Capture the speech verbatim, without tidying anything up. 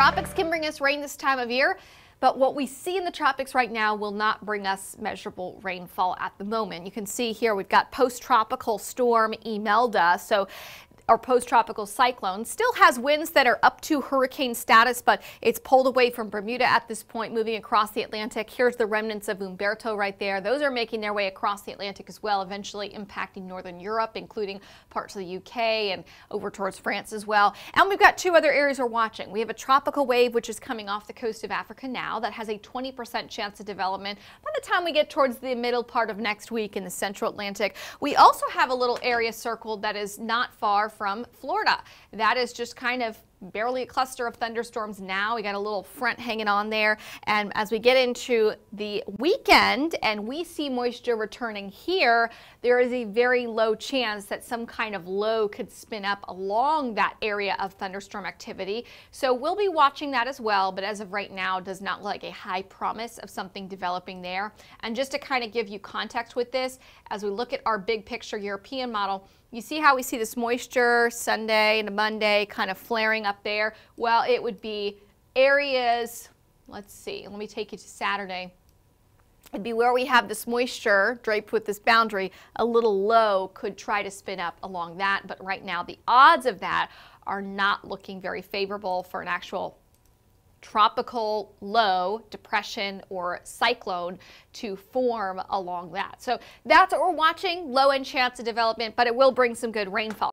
tropics can bring us rain this time of year, but what we see in the tropics right now will not bring us measurable rainfall at the moment. You can see here we've got post-tropical storm Imelda, so our post-tropical cyclone still has winds that are up to hurricane status, but it's pulled away from Bermuda at this point, moving across the Atlantic. Here's the remnants of Humberto right there. Those are making their way across the Atlantic as well, eventually impacting northern Europe, including parts of the U K and over towards France as well. And we've got two other areas we're watching. We have a tropical wave, which is coming off the coast of Africa now, that has a twenty percent chance of development by the time we get towards the middle part of next week in the central Atlantic. We also have a little area circled that is not far from from Florida. That is just kind of barely a cluster of thunderstorms now. We got a little front hanging on there, and as we get into the weekend and we see moisture returning here, there is a very low chance that some kind of low could spin up along that area of thunderstorm activity. So we'll be watching that as well, but as of right now does not look like a high promise of something developing there. And just to kind of give you context with this, as we look at our big picture European model, you see how we see this moisture Sunday and Monday kind of flaring up there? Well, it would be areas, let's see, let me take you to Saturday. It'd be where we have this moisture draped with this boundary. A little low could try to spin up along that, but right now the odds of that are not looking very favorable for an actual tropical low, depression, or cyclone to form along that. So that's what we're watching, low end chance of development, but it will bring some good rainfall.